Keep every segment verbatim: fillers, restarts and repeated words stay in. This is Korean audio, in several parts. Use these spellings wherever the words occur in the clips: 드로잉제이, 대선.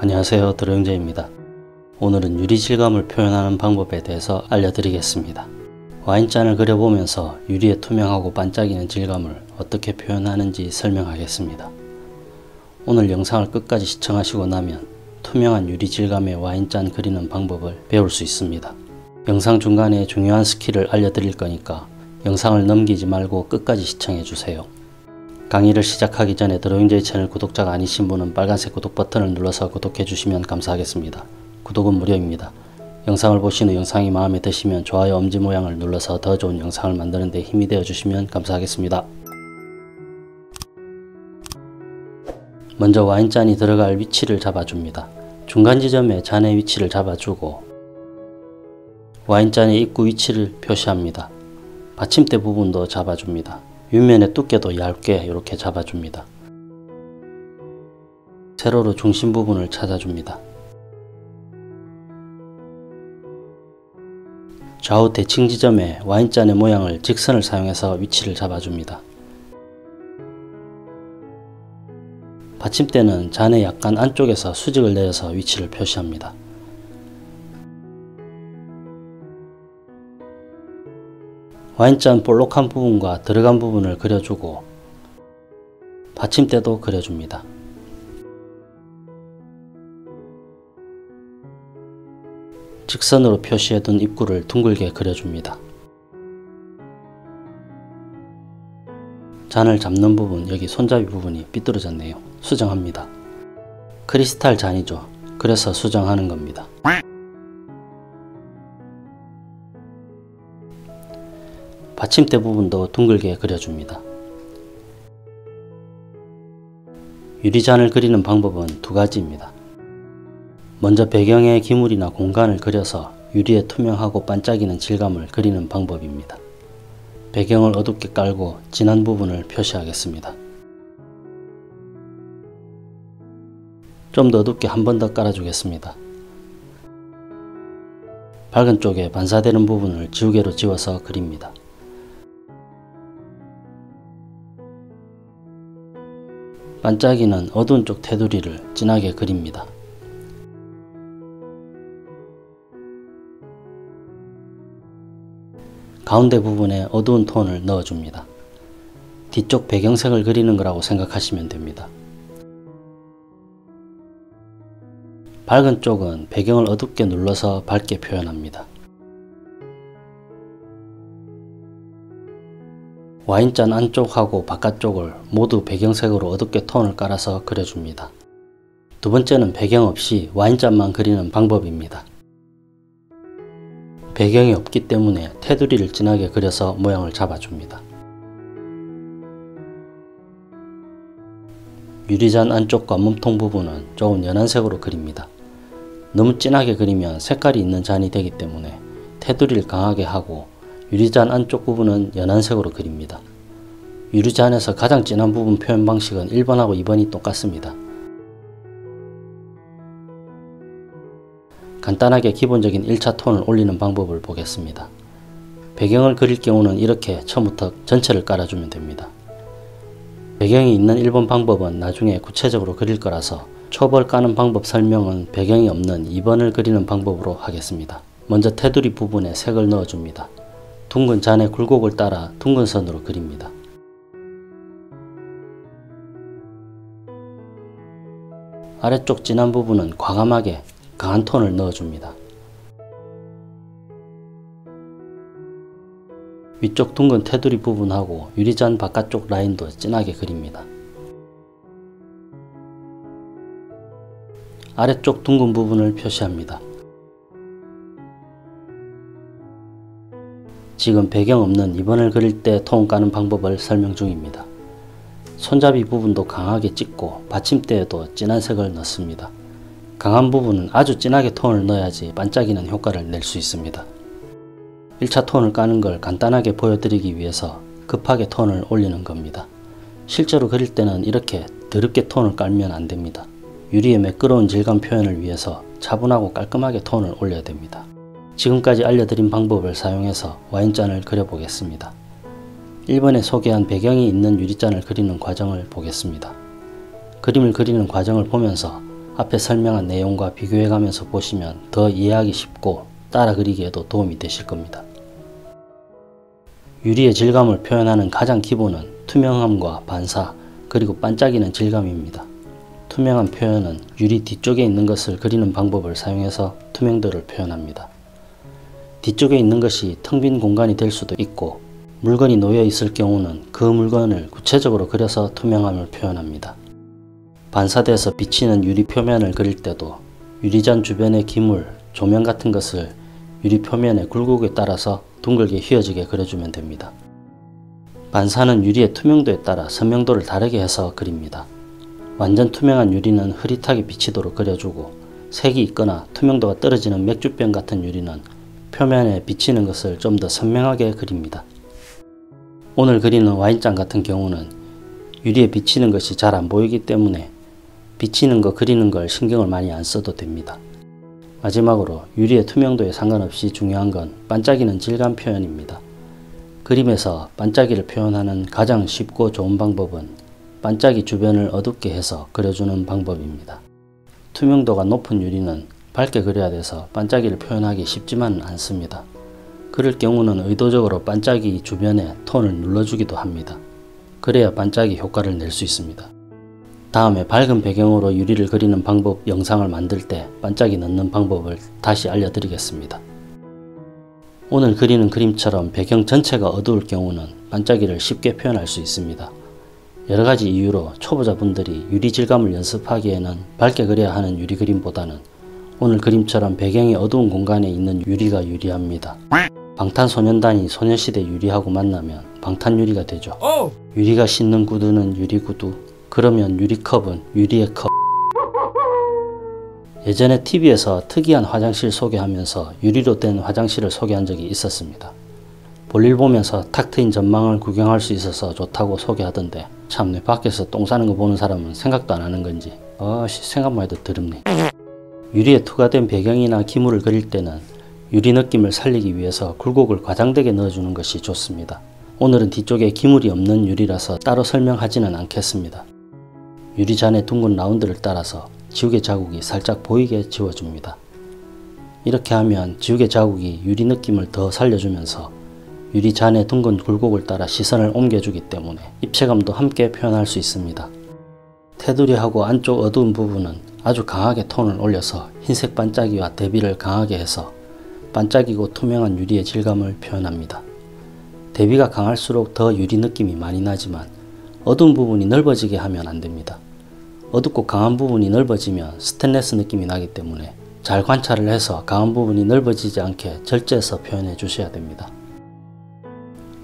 안녕하세요, 드로잉제이입니다. 오늘은 유리 질감을 표현하는 방법에 대해서 알려드리겠습니다. 와인잔을 그려보면서 유리의 투명하고 반짝이는 질감을 어떻게 표현하는지 설명하겠습니다. 오늘 영상을 끝까지 시청하시고 나면 투명한 유리 질감의 와인잔 그리는 방법을 배울 수 있습니다. 영상 중간에 중요한 스킬을 알려드릴 거니까 영상을 넘기지 말고 끝까지 시청해주세요. 강의를 시작하기 전에 드로잉제이 채널 구독자가 아니신 분은 빨간색 구독 버튼을 눌러서 구독해주시면 감사하겠습니다. 구독은 무료입니다. 영상을 보신 후 영상이 마음에 드시면 좋아요 엄지 모양을 눌러서 더 좋은 영상을 만드는 데 힘이 되어주시면 감사하겠습니다. 먼저 와인잔이 들어갈 위치를 잡아줍니다. 중간 지점에 잔의 위치를 잡아주고 와인잔의 입구 위치를 표시합니다. 받침대 부분도 잡아줍니다. 윗면의 두께도 얇게 이렇게 잡아줍니다. 세로로 중심 부분을 찾아줍니다. 좌우 대칭 지점에 와인잔의 모양을 직선을 사용해서 위치를 잡아줍니다. 받침대는 잔의 약간 안쪽에서 수직을 내려서 위치를 표시합니다. 와인잔 볼록한 부분과 들어간 부분을 그려주고 받침대도 그려줍니다. 직선으로 표시해둔 입구를 둥글게 그려줍니다. 잔을 잡는 부분, 여기 손잡이 부분이 삐뚤어졌네요. 수정합니다. 크리스탈 잔이죠. 그래서 수정하는 겁니다. 받침대 부분도 둥글게 그려줍니다. 유리잔을 그리는 방법은 두 가지입니다. 먼저 배경에 기물이나 공간을 그려서 유리의 투명하고 반짝이는 질감을 그리는 방법입니다. 배경을 어둡게 깔고 진한 부분을 표시하겠습니다. 좀 더 어둡게 한 번 더 깔아주겠습니다. 밝은 쪽에 반사되는 부분을 지우개로 지워서 그립니다. 반짝이는 어두운 쪽 테두리를 진하게 그립니다. 가운데 부분에 어두운 톤을 넣어줍니다. 뒤쪽 배경색을 그리는 거라고 생각하시면 됩니다. 밝은 쪽은 배경을 어둡게 눌러서 밝게 표현합니다. 와인잔 안쪽하고 바깥쪽을 모두 배경색으로 어둡게 톤을 깔아서 그려줍니다. 두 번째는 배경 없이 와인잔만 그리는 방법입니다. 배경이 없기 때문에 테두리를 진하게 그려서 모양을 잡아줍니다. 유리잔 안쪽과 몸통 부분은 조금 연한 색으로 그립니다. 너무 진하게 그리면 색깔이 있는 잔이 되기 때문에 테두리를 강하게 하고 유리잔 안쪽 부분은 연한 색으로 그립니다. 유리잔에서 가장 진한 부분 표현 방식은 일 번하고 이 번이 똑같습니다. 간단하게 기본적인 일 차 톤을 올리는 방법을 보겠습니다. 배경을 그릴 경우는 이렇게 처음부터 전체를 깔아주면 됩니다. 배경이 있는 일 번 방법은 나중에 구체적으로 그릴 거라서 초벌 까는 방법 설명은 배경이 없는 이 번을 그리는 방법으로 하겠습니다. 먼저 테두리 부분에 색을 넣어줍니다. 둥근 잔의 굴곡을 따라 둥근 선으로 그립니다. 아래쪽 진한 부분은 과감하게 강한 톤을 넣어줍니다. 위쪽 둥근 테두리 부분하고 유리잔 바깥쪽 라인도 진하게 그립니다. 아래쪽 둥근 부분을 표시합니다. 지금 배경 없는 이 번을 그릴 때 톤 까는 방법을 설명 중입니다. 손잡이 부분도 강하게 찍고 받침대에도 진한 색을 넣습니다. 강한 부분은 아주 진하게 톤을 넣어야지 반짝이는 효과를 낼 수 있습니다. 일 차 톤을 까는 걸 간단하게 보여드리기 위해서 급하게 톤을 올리는 겁니다. 실제로 그릴 때는 이렇게 드럽게 톤을 깔면 안 됩니다. 유리의 매끄러운 질감 표현을 위해서 차분하고 깔끔하게 톤을 올려야 됩니다. 지금까지 알려드린 방법을 사용해서 와인잔을 그려보겠습니다. 일 번에 소개한 배경이 있는 유리잔을 그리는 과정을 보겠습니다. 그림을 그리는 과정을 보면서 앞에 설명한 내용과 비교해 가면서 보시면 더 이해하기 쉽고 따라 그리기에도 도움이 되실 겁니다. 유리의 질감을 표현하는 가장 기본은 투명함과 반사, 그리고 반짝이는 질감입니다. 투명한 표현은 유리 뒤쪽에 있는 것을 그리는 방법을 사용해서 투명도를 표현합니다. 뒤쪽에 있는 것이 텅 빈 공간이 될 수도 있고, 물건이 놓여 있을 경우는 그 물건을 구체적으로 그려서 투명함을 표현합니다. 반사돼서 비치는 유리 표면을 그릴 때도 유리잔 주변의 기물, 조명 같은 것을 유리 표면의 굴곡에 따라서 둥글게 휘어지게 그려주면 됩니다. 반사는 유리의 투명도에 따라 선명도를 다르게 해서 그립니다. 완전 투명한 유리는 흐릿하게 비치도록 그려주고, 색이 있거나 투명도가 떨어지는 맥주병 같은 유리는 표면에 비치는 것을 좀 더 선명하게 그립니다. 오늘 그리는 와인잔 같은 경우는 유리에 비치는 것이 잘 안 보이기 때문에 비치는 거 그리는 걸 신경을 많이 안 써도 됩니다. 마지막으로 유리의 투명도에 상관없이 중요한 건 반짝이는 질감 표현입니다. 그림에서 반짝이를 표현하는 가장 쉽고 좋은 방법은 반짝이 주변을 어둡게 해서 그려주는 방법입니다. 투명도가 높은 유리는 밝게 그려야 돼서 반짝이를 표현하기 쉽지만은 않습니다. 그럴 경우는 의도적으로 반짝이 주변에 톤을 눌러주기도 합니다. 그래야 반짝이 효과를 낼 수 있습니다. 다음에 밝은 배경으로 유리를 그리는 방법 영상을 만들 때 반짝이 넣는 방법을 다시 알려드리겠습니다. 오늘 그리는 그림처럼 배경 전체가 어두울 경우는 반짝이를 쉽게 표현할 수 있습니다. 여러가지 이유로 초보자분들이 유리 질감을 연습하기에는 밝게 그려야 하는 유리 그림보다는 오늘 그림처럼 배경이 어두운 공간에 있는 유리가 유리합니다. 방탄소년단이 소녀시대 유리하고 만나면 방탄유리가 되죠. 유리가 신는 구두는 유리구두, 그러면 유리컵은 유리의 컵. 예전에 티비에서 특이한 화장실 소개하면서 유리로 된 화장실을 소개한 적이 있었습니다. 볼일 보면서 탁 트인 전망을 구경할 수 있어서 좋다고 소개하던데, 참 내 밖에서 똥 싸는 거 보는 사람은 생각도 안 하는 건지 어씨 생각만 해도 더럽네. 유리에 투과된 배경이나 기물을 그릴 때는 유리 느낌을 살리기 위해서 굴곡을 과장되게 넣어주는 것이 좋습니다. 오늘은 뒤쪽에 기물이 없는 유리라서 따로 설명하지는 않겠습니다. 유리잔의 둥근 라운드를 따라서 지우개 자국이 살짝 보이게 지워줍니다. 이렇게 하면 지우개 자국이 유리 느낌을 더 살려주면서 유리잔의 둥근 굴곡을 따라 시선을 옮겨주기 때문에 입체감도 함께 표현할 수 있습니다. 테두리하고 안쪽 어두운 부분은 아주 강하게 톤을 올려서 흰색 반짝이와 대비를 강하게 해서 반짝이고 투명한 유리의 질감을 표현합니다. 대비가 강할수록 더 유리 느낌이 많이 나지만 어두운 부분이 넓어지게 하면 안됩니다. 어둡고 강한 부분이 넓어지면 스테인리스 느낌이 나기 때문에 잘 관찰을 해서 강한 부분이 넓어지지 않게 절제해서 표현해 주셔야 됩니다.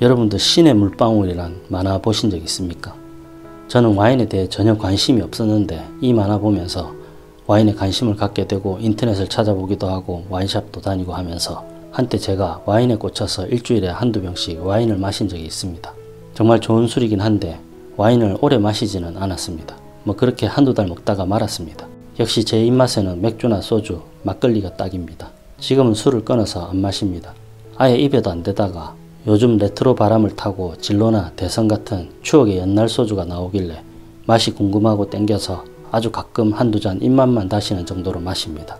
여러분들 신의 물방울이란 만화 보신 적 있습니까? 저는 와인에 대해 전혀 관심이 없었는데 이 만화 보면서 와인에 관심을 갖게 되고 인터넷을 찾아보기도 하고 와인샵도 다니고 하면서 한때 제가 와인에 꽂혀서 일주일에 한두 병씩 와인을 마신 적이 있습니다. 정말 좋은 술이긴 한데 와인을 오래 마시지는 않았습니다. 뭐 그렇게 한두 달 먹다가 말았습니다. 역시 제 입맛에는 맥주나 소주, 막걸리가 딱입니다. 지금은 술을 끊어서 안 마십니다. 아예 입에도 안 대다가 요즘 레트로 바람을 타고 진로나 대선 같은 추억의 옛날 소주가 나오길래 맛이 궁금하고 땡겨서 아주 가끔 한두 잔 입맛만 다시는 정도로 마십니다.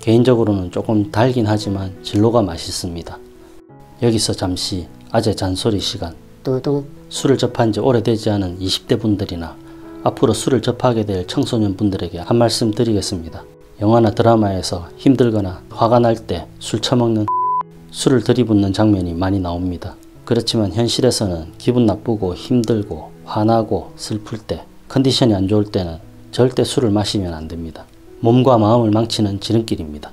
개인적으로는 조금 달긴 하지만 진로가 맛있습니다. 여기서 잠시 아재 잔소리 시간. 뚜둥. 술을 접한 지 오래되지 않은 이십 대 분들이나 앞으로 술을 접하게 될 청소년 분들에게 한 말씀 드리겠습니다. 영화나 드라마에서 힘들거나 화가 날 때 술 처먹는 술을 들이붓는 장면이 많이 나옵니다. 그렇지만 현실에서는 기분 나쁘고 힘들고 화나고 슬플 때, 컨디션이 안 좋을 때는 절대 술을 마시면 안됩니다. 몸과 마음을 망치는 지름길입니다.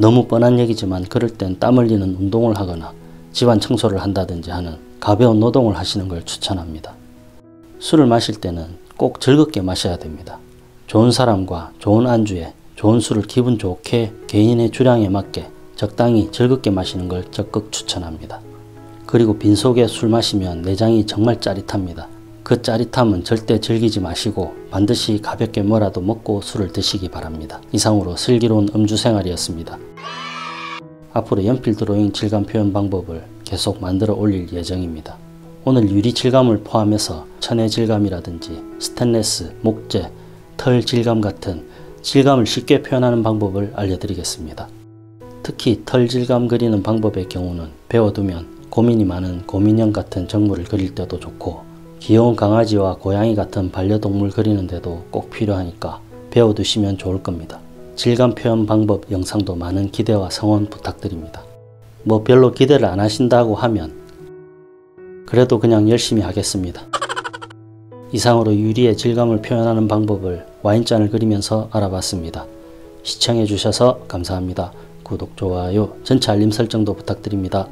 너무 뻔한 얘기지만 그럴 땐 땀 흘리는 운동을 하거나 집안 청소를 한다든지 하는 가벼운 노동을 하시는 걸 추천합니다. 술을 마실 때는 꼭 즐겁게 마셔야 됩니다. 좋은 사람과 좋은 안주에 좋은 술을 기분 좋게 개인의 주량에 맞게 적당히 즐겁게 마시는 걸 적극 추천합니다. 그리고 빈속에 술 마시면 내장이 정말 짜릿합니다. 그 짜릿함은 절대 즐기지 마시고 반드시 가볍게 뭐라도 먹고 술을 드시기 바랍니다. 이상으로 슬기로운 음주 생활이었습니다. 앞으로 연필 드로잉 질감 표현 방법을 계속 만들어 올릴 예정입니다. 오늘 유리 질감을 포함해서 천혜 질감이라든지 스테인리스, 목재, 털 질감 같은 질감을 쉽게 표현하는 방법을 알려드리겠습니다. 특히 털 질감 그리는 방법의 경우는 배워두면 고민이 많은 곰인형 같은 정물을 그릴 때도 좋고 귀여운 강아지와 고양이 같은 반려동물 그리는데도 꼭 필요하니까 배워두시면 좋을 겁니다. 질감 표현 방법 영상도 많은 기대와 성원 부탁드립니다. 뭐 별로 기대를 안 하신다고 하면 그래도 그냥 열심히 하겠습니다. 이상으로 유리의 질감을 표현하는 방법을 와인잔을 그리면서 알아봤습니다. 시청해주셔서 감사합니다. 구독, 좋아요, 전체 알림 설정도 부탁드립니다.